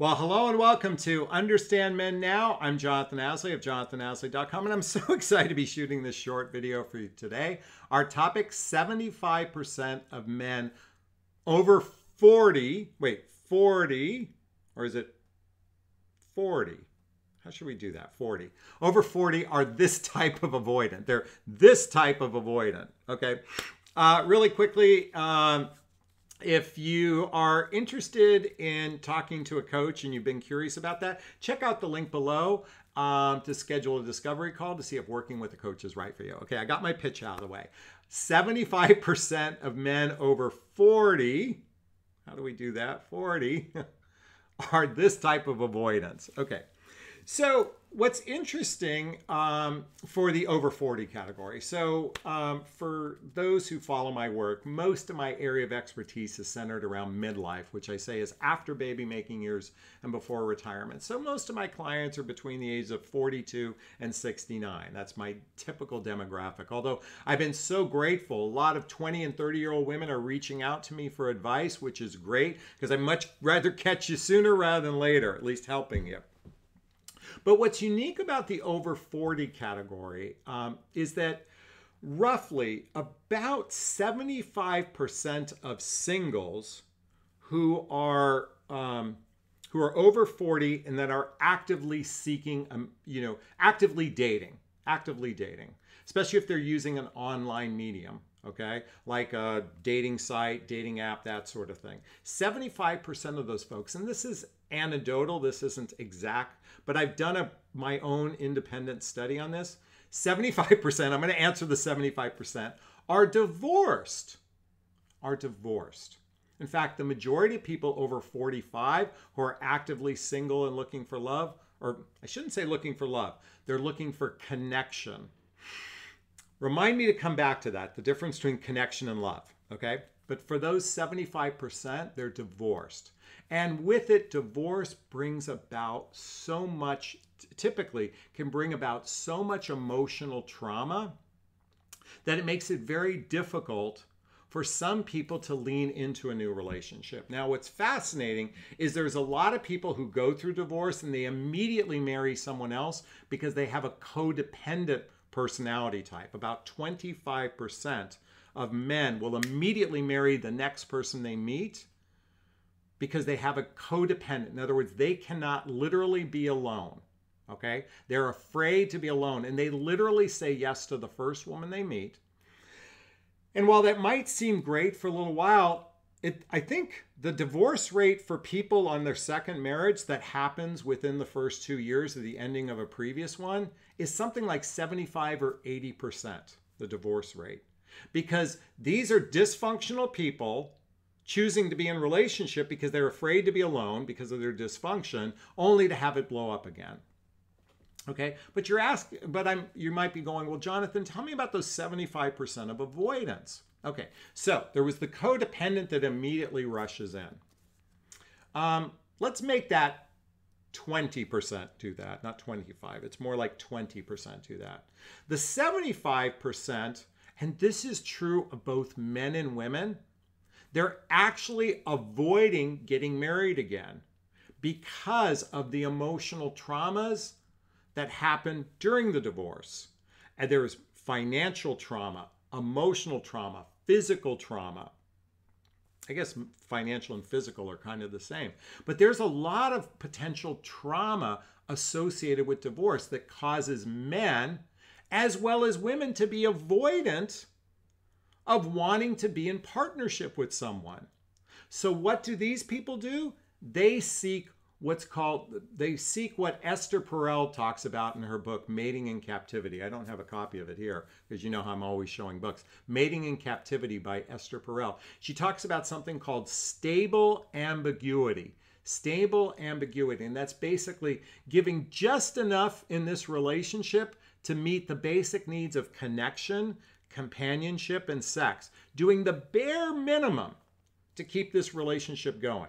Well, hello and welcome to Understand Men Now. I'm Jonathan Aslay of jonathanaslay.com, and I'm so excited to be shooting this short video for you today. Our topic, 75% of men over 40 over 40 are this type of avoidant. They're this type of avoidant, okay? Really quickly, if you are interested in talking to a coach and you've been curious about that, check out the link below to schedule a discovery call to see if working with a coach is right for you. Okay, I got my pitch out of the way. 75% of men over 40, how do we do that? 40 are this type of avoidance. Okay, so what's interesting for the over 40 category. So for those who follow my work, most of my area of expertise is centered around midlife, which I say is after baby making years and before retirement. So most of my clients are between the ages of 42 and 69. That's my typical demographic. Although I've been so grateful, a lot of 20 and 30-year-old women are reaching out to me for advice, which is great because I'd much rather catch you sooner rather than later, at least helping you. But what's unique about the over 40 category is that roughly about 75% of singles who are over 40 and that are actively seeking, actively dating, especially if they're using an online medium, okay, like a dating site, dating app, that sort of thing. 75% of those folks, and this is anecdotal, this isn't exact, but I've done my own independent study on this. 75%, I'm going to answer the 75%, are divorced. In fact, the majority of people over 45 who are actively single and looking for love, or I shouldn't say looking for love, they're looking for connection. Remind me to come back to that, the difference between connection and love, okay? But for those 75%, they're divorced. And with it, divorce brings about so much, typically can bring about so much emotional trauma that it makes it very difficult for some people to lean into a new relationship. Now, what's fascinating is there's a lot of people who go through divorce and they immediately marry someone else because they have a codependent personality type. About 25% of men will immediately marry the next person they meet because they have a codependent. In other words, they cannot literally be alone, okay? They're afraid to be alone, and they literally say yes to the first woman they meet. And while that might seem great for a little while, I think the divorce rate for people on their second marriage that happens within the first 2 years of the ending of a previous one is something like 75 or 80%, the divorce rate. Because these are dysfunctional people choosing to be in a relationship because they're afraid to be alone because of their dysfunction, only to have it blow up again. Okay, but you're asking, you might be going, well, Jonathan, tell me about those 75% of avoidance. Okay, so there was the codependent that immediately rushes in. Let's make that 20% do that, not 25. It's more like 20% do that. The 75%, and this is true of both men and women, they're actually avoiding getting married again because of the emotional traumas that happen during the divorce. And there is financial trauma, emotional trauma, physical trauma. I guess financial and physical are kind of the same, but there's a lot of potential trauma associated with divorce that causes men as well as women to be avoidant of wanting to be in partnership with someone. So what do these people do? They seek what Esther Perel talks about in her book, Mating in Captivity. I don't have a copy of it here because you know how I'm always showing books. Mating in Captivity by Esther Perel. She talks about something called stable ambiguity. Stable ambiguity, and that's basically giving just enough in this relationship to meet the basic needs of connection, companionship, and sex, doing the bare minimum to keep this relationship going.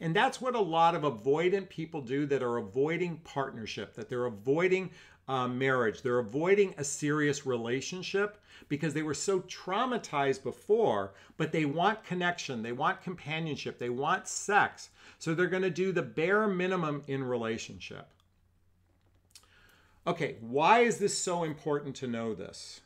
And that's what a lot of avoidant people do that are avoiding partnership, that they're avoiding marriage. They're avoiding a serious relationship because they were so traumatized before, but they want connection, they want companionship, they want sex. So they're going to do the bare minimum in relationship. Okay, why is this so important to know this?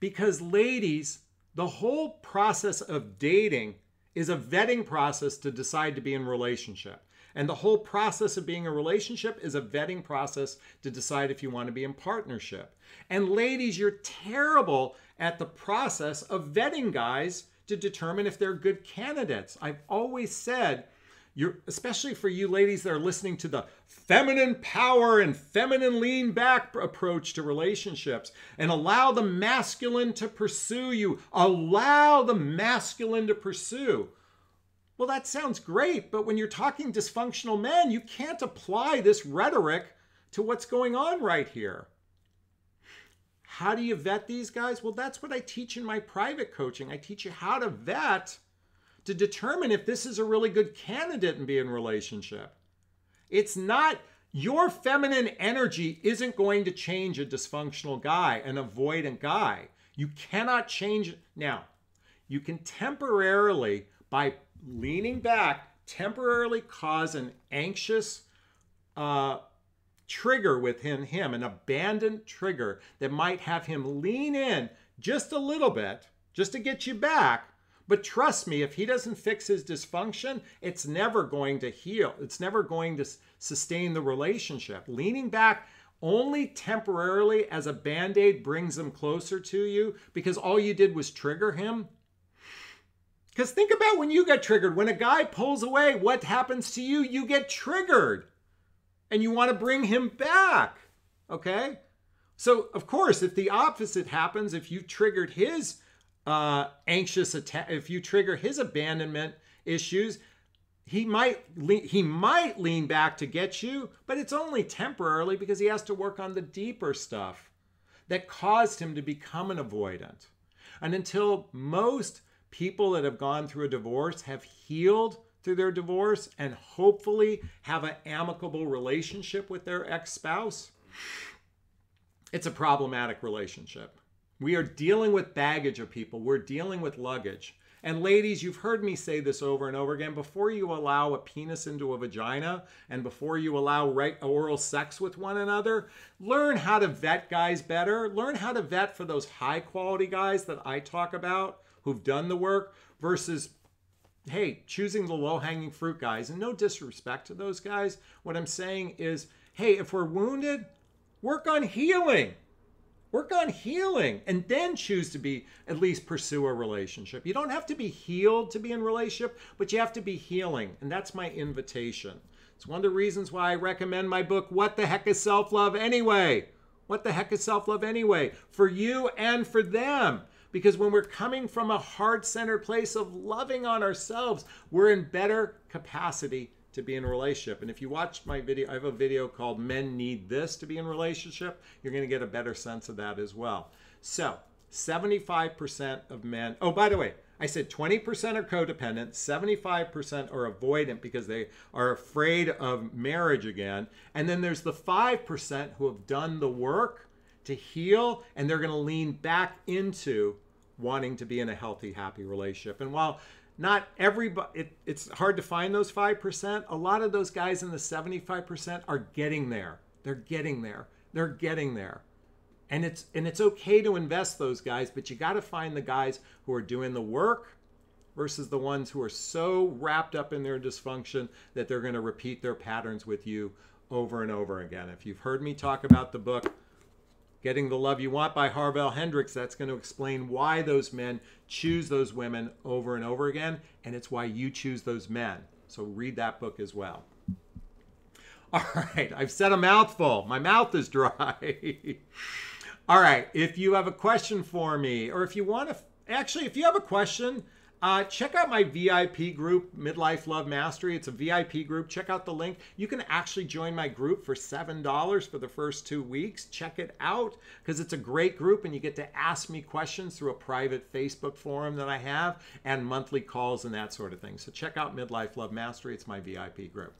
Because ladies, the whole process of dating is a vetting process to decide to be in a relationship. And the whole process of being in a relationship is a vetting process to decide if you want to be in partnership. And ladies, you're terrible at the process of vetting guys to determine if they're good candidates. I've always said, especially for you ladies that are listening to the feminine power and feminine lean back approach to relationships and allow the masculine to pursue you. Allow the masculine to pursue. Well, that sounds great, but when you're talking dysfunctional men, you can't apply this rhetoric to what's going on right here. How do you vet these guys? Well, that's what I teach in my private coaching. I teach you how to vet to determine if this is a really good candidate and be in a relationship. It's not, your feminine energy isn't going to change a dysfunctional guy, an avoidant guy. You cannot change. Now, you can temporarily, by leaning back, temporarily cause an anxious trigger within him, an abandoned trigger that might have him lean in just a little bit, just to get you back. But trust me, if he doesn't fix his dysfunction, it's never going to heal. It's never going to sustain the relationship. Leaning back only temporarily as a Band-Aid brings him closer to you because all you did was trigger him. Because think about when you get triggered. When a guy pulls away, what happens to you? You get triggered and you want to bring him back, okay? So, of course, if the opposite happens, if you triggered his anxious attack, if you trigger his abandonment issues, he might lean back to get you, but it's only temporarily because he has to work on the deeper stuff that caused him to become an avoidant. And until most people that have gone through a divorce have healed through their divorce and hopefully have an amicable relationship with their ex-spouse, it's a problematic relationship. We are dealing with baggage of people. We're dealing with luggage. And ladies, you've heard me say this over and over again. Before you allow a penis into a vagina and before you allow oral sex with one another, learn how to vet guys better. Learn how to vet for those high quality guys that I talk about who've done the work versus, hey, choosing the low hanging fruit guys. And no disrespect to those guys. What I'm saying is, hey, if we're wounded, work on healing. Work on healing and then choose to be, at least pursue a relationship. You don't have to be healed to be in a relationship, but you have to be healing. And that's my invitation. It's one of the reasons why I recommend my book, What the Heck is Self-Love Anyway? What the Heck is Self-Love Anyway? For you and for them. Because when we're coming from a heart-centered place of loving on ourselves, we're in better capacity to be in a relationship. And if you watch my video, I have a video called Men Need This to Be in a Relationship. You're going to get a better sense of that as well. So 75% of men, oh, by the way, I said 20% are codependent, 75% are avoidant because they are afraid of marriage again. And then there's the 5% who have done the work to heal and they're going to lean back into wanting to be in a healthy, happy relationship. And while not everybody, it's hard to find those 5%. A lot of those guys in the 75% are getting there. They're getting there. They're getting there. And it's okay to invest those guys, but you got to find the guys who are doing the work versus the ones who are so wrapped up in their dysfunction that they're going to repeat their patterns with you over and over again. If you've heard me talk about the book, Getting the Love You Want by Harville Hendrix, that's going to explain why those men choose those women over and over again, and it's why you choose those men. So read that book as well. All right, I've said a mouthful. My mouth is dry. All right, if you have a question for me, or if you want to, actually, if you have a question, check out my VIP group, Midlife Love Mastery. It's a VIP group. Check out the link. You can actually join my group for $7 for the first 2 weeks. Check it out because it's a great group and you get to ask me questions through a private Facebook forum that I have and monthly calls and that sort of thing. So check out Midlife Love Mastery. It's my VIP group.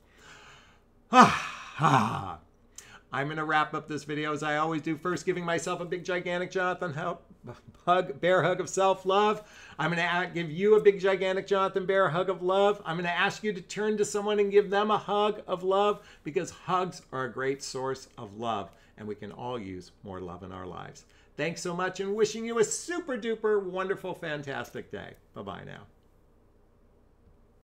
I'm going to wrap up this video as I always do, first giving myself a big gigantic Jonathan bear hug of self-love. I'm going to give you a big gigantic Jonathan bear hug of love. I'm going to ask you to turn to someone and give them a hug of love, because hugs are a great source of love and we can all use more love in our lives. Thanks so much, and wishing you a super duper wonderful fantastic day. Bye-bye now.